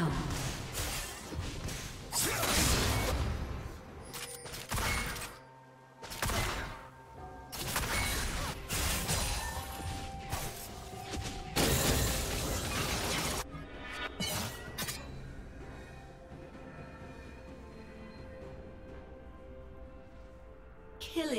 down.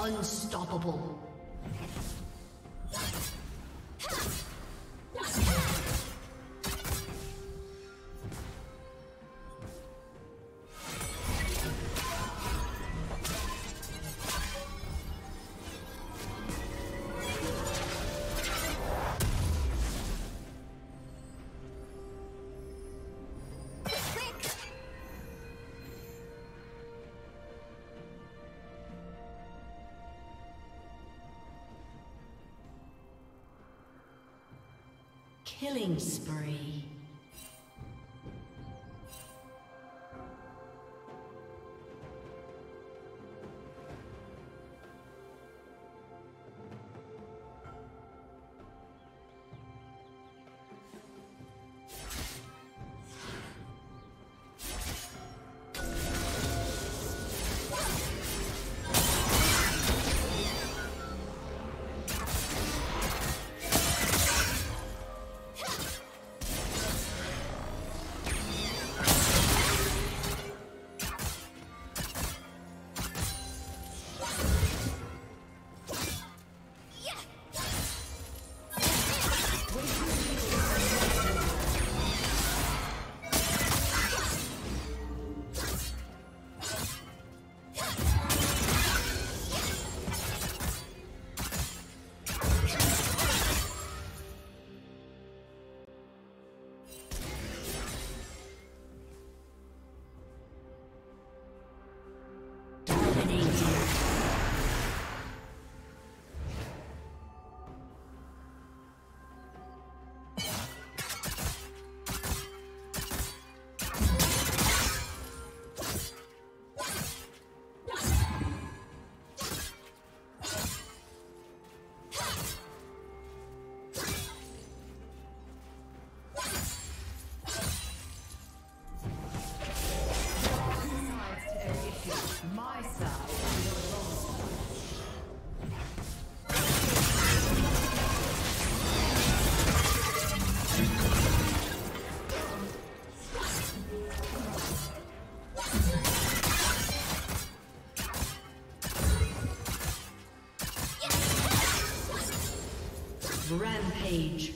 Unstoppable. Killing spree. Rampage.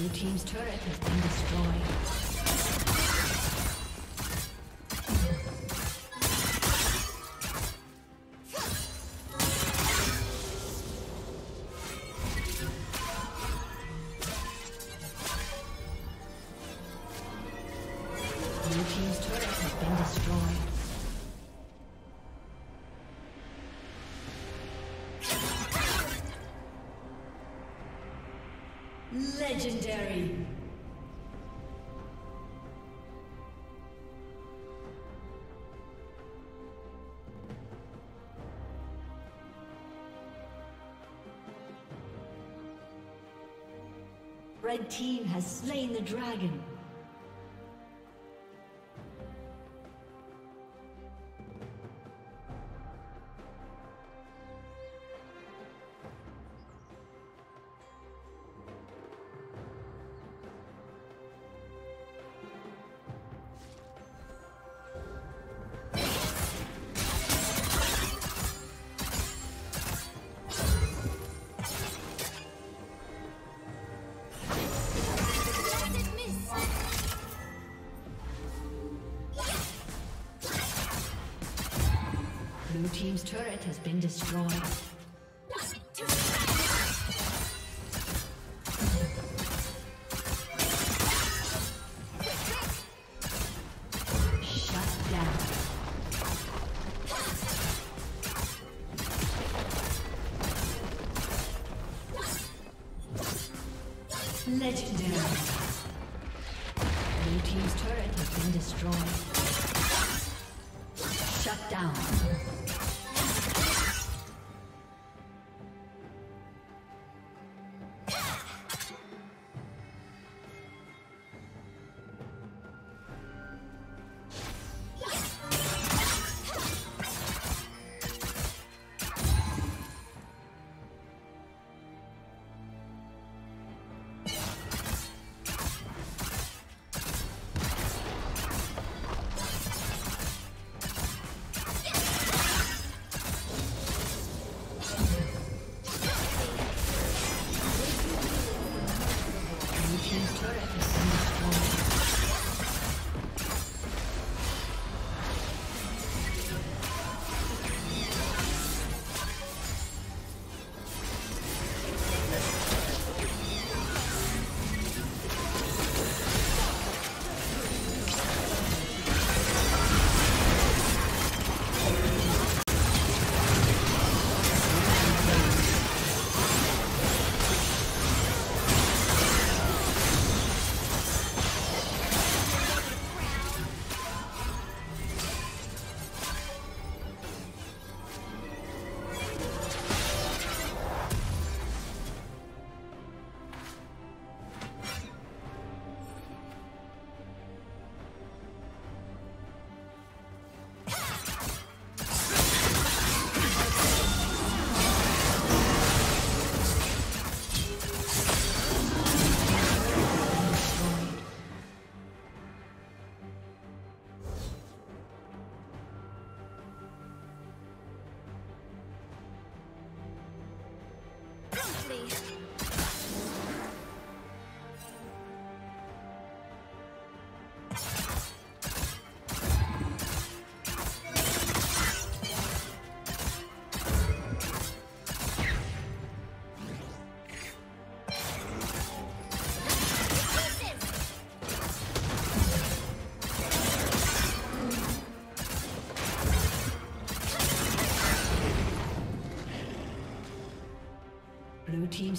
Blue team's turret has been destroyed. Legendary. Red team has slain the dragon. Blue team's turret has been destroyed. Blue team's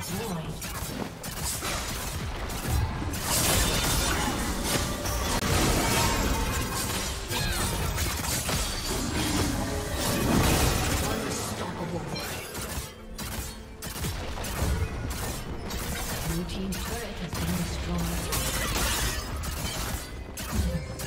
has been destroyed. Blue team's turret has been destroyed.